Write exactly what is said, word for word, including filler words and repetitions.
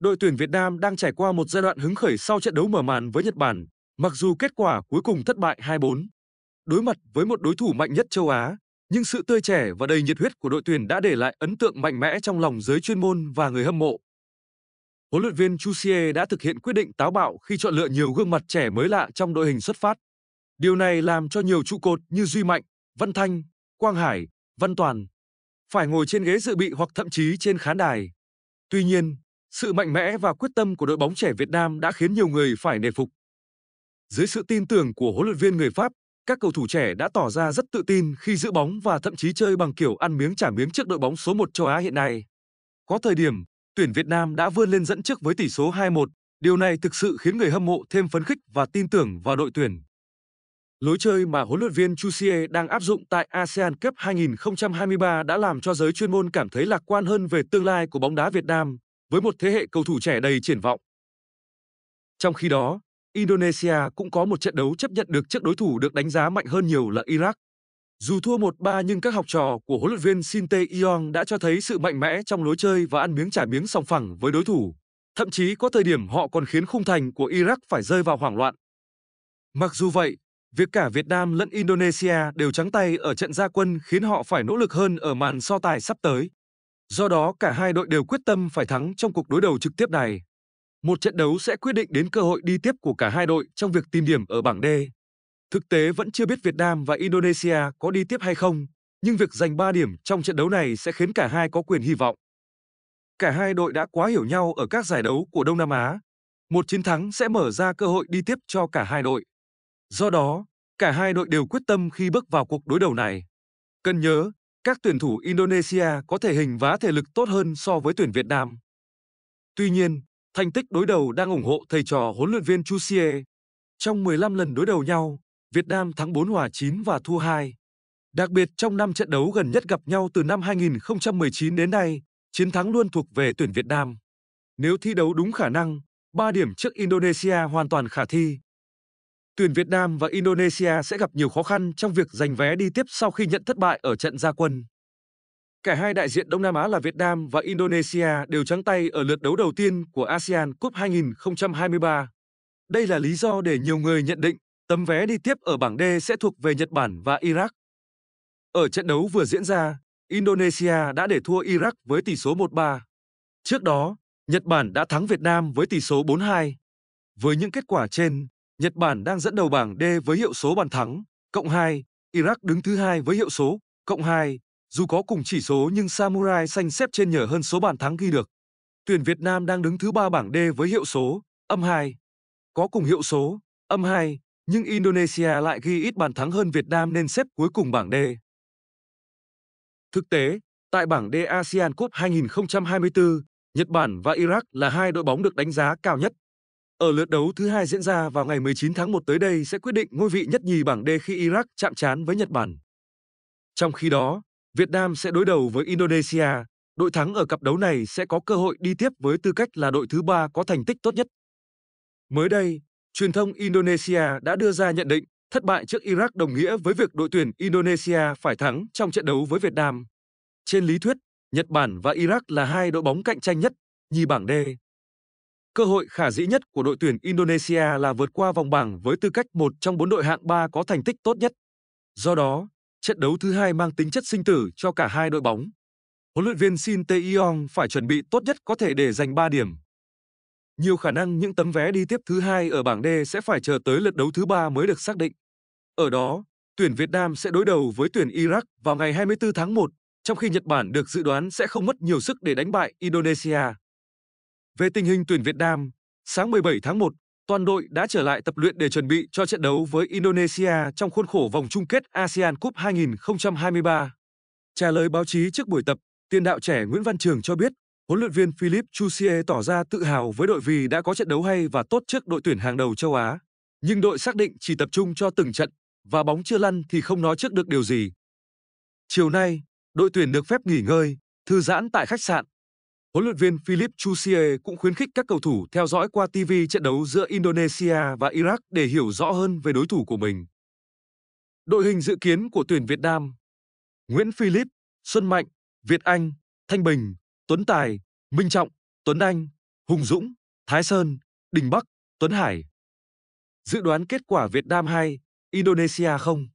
Đội tuyển Việt Nam đang trải qua một giai đoạn hứng khởi sau trận đấu mở màn với Nhật Bản, mặc dù kết quả cuối cùng thất bại hai bốn. Đối mặt với một đối thủ mạnh nhất châu Á, nhưng sự tươi trẻ và đầy nhiệt huyết của đội tuyển đã để lại ấn tượng mạnh mẽ trong lòng giới chuyên môn và người hâm mộ. Huấn luyện viên Troussier đã thực hiện quyết định táo bạo khi chọn lựa nhiều gương mặt trẻ mới lạ trong đội hình xuất phát. Điều này làm cho nhiều trụ cột như Duy Mạnh, Văn Thanh, Quang Hải, Văn Toàn phải ngồi trên ghế dự bị hoặc thậm chí trên khán đài. Tuy nhiên, sự mạnh mẽ và quyết tâm của đội bóng trẻ Việt Nam đã khiến nhiều người phải nể phục. Dưới sự tin tưởng của huấn luyện viên người Pháp, các cầu thủ trẻ đã tỏ ra rất tự tin khi giữ bóng và thậm chí chơi bằng kiểu ăn miếng trả miếng trước đội bóng số một châu Á hiện nay. Có thời điểm, tuyển Việt Nam đã vươn lên dẫn trước với tỷ số hai một, điều này thực sự khiến người hâm mộ thêm phấn khích và tin tưởng vào đội tuyển. Lối chơi mà huấn luyện viên Troussier đang áp dụng tại ASEAN Cup hai không hai ba đã làm cho giới chuyên môn cảm thấy lạc quan hơn về tương lai của bóng đá Việt Nam, với một thế hệ cầu thủ trẻ đầy triển vọng. Trong khi đó, Indonesia cũng có một trận đấu chấp nhận được trước đối thủ được đánh giá mạnh hơn nhiều là Iraq. Dù thua một ba nhưng các học trò của huấn luyện viên Shin Tae-yong đã cho thấy sự mạnh mẽ trong lối chơi và ăn miếng trả miếng sòng phẳng với đối thủ. Thậm chí có thời điểm họ còn khiến khung thành của Iraq phải rơi vào hoảng loạn. Mặc dù vậy, việc cả Việt Nam lẫn Indonesia đều trắng tay ở trận ra quân khiến họ phải nỗ lực hơn ở màn so tài sắp tới. Do đó, cả hai đội đều quyết tâm phải thắng trong cuộc đối đầu trực tiếp này. Một trận đấu sẽ quyết định đến cơ hội đi tiếp của cả hai đội trong việc tìm điểm ở bảng D. Thực tế vẫn chưa biết Việt Nam và Indonesia có đi tiếp hay không, nhưng việc giành ba điểm trong trận đấu này sẽ khiến cả hai có quyền hy vọng. Cả hai đội đã quá hiểu nhau ở các giải đấu của Đông Nam Á. Một chiến thắng sẽ mở ra cơ hội đi tiếp cho cả hai đội. Do đó, cả hai đội đều quyết tâm khi bước vào cuộc đối đầu này. Cần nhớ, các tuyển thủ Indonesia có thể hình vá thể lực tốt hơn so với tuyển Việt Nam. Tuy nhiên, thành tích đối đầu đang ủng hộ thầy trò huấn luyện viên Troussier. Trong mười lăm lần đối đầu nhau, Việt Nam thắng bốn hòa chín và thua hai. Đặc biệt trong năm trận đấu gần nhất gặp nhau từ năm hai nghìn không trăm mười chín đến nay, chiến thắng luôn thuộc về tuyển Việt Nam. Nếu thi đấu đúng khả năng, ba điểm trước Indonesia hoàn toàn khả thi. Tuyển Việt Nam và Indonesia sẽ gặp nhiều khó khăn trong việc giành vé đi tiếp sau khi nhận thất bại ở trận ra quân. Cả hai đại diện Đông Nam Á là Việt Nam và Indonesia đều trắng tay ở lượt đấu đầu tiên của ASEAN Cup hai không hai ba. Đây là lý do để nhiều người nhận định tấm vé đi tiếp ở bảng D sẽ thuộc về Nhật Bản và Iraq. Ở trận đấu vừa diễn ra, Indonesia đã để thua Iraq với tỷ số một ba. Trước đó, Nhật Bản đã thắng Việt Nam với tỷ số bốn hai. Với những kết quả trên, Nhật Bản đang dẫn đầu bảng D với hiệu số bàn thắng, cộng hai, Iraq đứng thứ hai với hiệu số, cộng hai. Dù có cùng chỉ số nhưng Samurai xanh xếp trên nhờ hơn số bàn thắng ghi được. Tuyển Việt Nam đang đứng thứ ba bảng D với hiệu số, âm hai. Có cùng hiệu số, âm hai, nhưng Indonesia lại ghi ít bàn thắng hơn Việt Nam nên xếp cuối cùng bảng D. Thực tế, tại bảng D ASEAN Cup hai không hai tư, Nhật Bản và Iraq là hai đội bóng được đánh giá cao nhất. Ở lượt đấu thứ hai diễn ra vào ngày mười chín tháng một tới đây sẽ quyết định ngôi vị nhất nhì bảng D khi Iraq chạm trán với Nhật Bản. Trong khi đó, Việt Nam sẽ đối đầu với Indonesia, đội thắng ở cặp đấu này sẽ có cơ hội đi tiếp với tư cách là đội thứ ba có thành tích tốt nhất. Mới đây, truyền thông Indonesia đã đưa ra nhận định thất bại trước Iraq đồng nghĩa với việc đội tuyển Indonesia phải thắng trong trận đấu với Việt Nam. Trên lý thuyết, Nhật Bản và Iraq là hai đội bóng cạnh tranh nhất, nhì bảng D. Cơ hội khả dĩ nhất của đội tuyển Indonesia là vượt qua vòng bảng với tư cách một trong bốn đội hạng ba có thành tích tốt nhất. Do đó, trận đấu thứ hai mang tính chất sinh tử cho cả hai đội bóng. Huấn luyện viên Shin Tae-yong phải chuẩn bị tốt nhất có thể để giành ba điểm. Nhiều khả năng những tấm vé đi tiếp thứ hai ở bảng D sẽ phải chờ tới lượt đấu thứ ba mới được xác định. Ở đó, tuyển Việt Nam sẽ đối đầu với tuyển Iraq vào ngày hai mươi tư tháng một, trong khi Nhật Bản được dự đoán sẽ không mất nhiều sức để đánh bại Indonesia. Về tình hình tuyển Việt Nam, sáng mười bảy tháng một, toàn đội đã trở lại tập luyện để chuẩn bị cho trận đấu với Indonesia trong khuôn khổ vòng chung kết ASEAN Cup hai không hai ba. Trả lời báo chí trước buổi tập, tiền đạo trẻ Nguyễn Văn Trường cho biết, huấn luyện viên Philippe Troussier tỏ ra tự hào với đội vì đã có trận đấu hay và tốt trước đội tuyển hàng đầu châu Á. Nhưng đội xác định chỉ tập trung cho từng trận và bóng chưa lăn thì không nói trước được điều gì. Chiều nay, đội tuyển được phép nghỉ ngơi, thư giãn tại khách sạn. Huấn luyện viên Philippe Troussier cũng khuyến khích các cầu thủ theo dõi qua ti vi trận đấu giữa Indonesia và Iraq để hiểu rõ hơn về đối thủ của mình. Đội hình dự kiến của tuyển Việt Nam: Nguyễn Philip, Xuân Mạnh, Việt Anh, Thanh Bình, Tuấn Tài, Minh Trọng, Tuấn Anh, Hùng Dũng, Thái Sơn, Đình Bắc, Tuấn Hải. Dự đoán kết quả Việt Nam hai, Indonesia không.